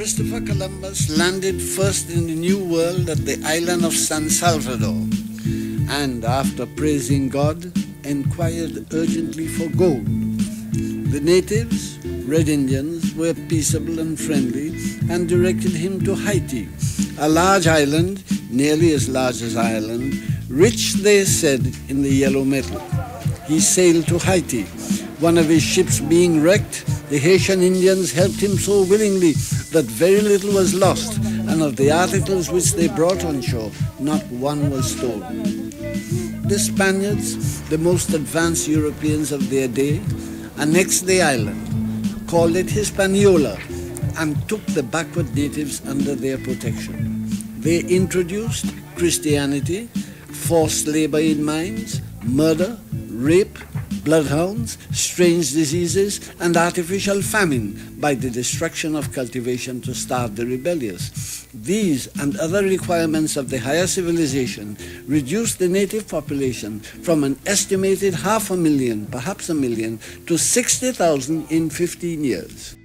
Christopher Columbus landed first in the New World at the island of San Salvador, and after praising God, inquired urgently for gold. The natives, Red Indians, were peaceable and friendly and directed him to Haiti, a large island, nearly as large as Ireland, rich, they said, in the yellow metal. He sailed to Haiti. One of his ships being wrecked, the Haitian Indians helped him so willingly that very little was lost, and of the articles which they brought on shore, not one was stolen. The Spaniards, the most advanced Europeans of their day, annexed the island, called it Hispaniola, and took the backward natives under their protection. They introduced Christianity, forced labor in mines, murder, rape, bloodhounds, strange diseases, and artificial famine by the destruction of cultivation to starve the rebellious. These and other requirements of the higher civilization reduced the native population from an estimated 500,000, perhaps a million, to 60,000 in 15 years.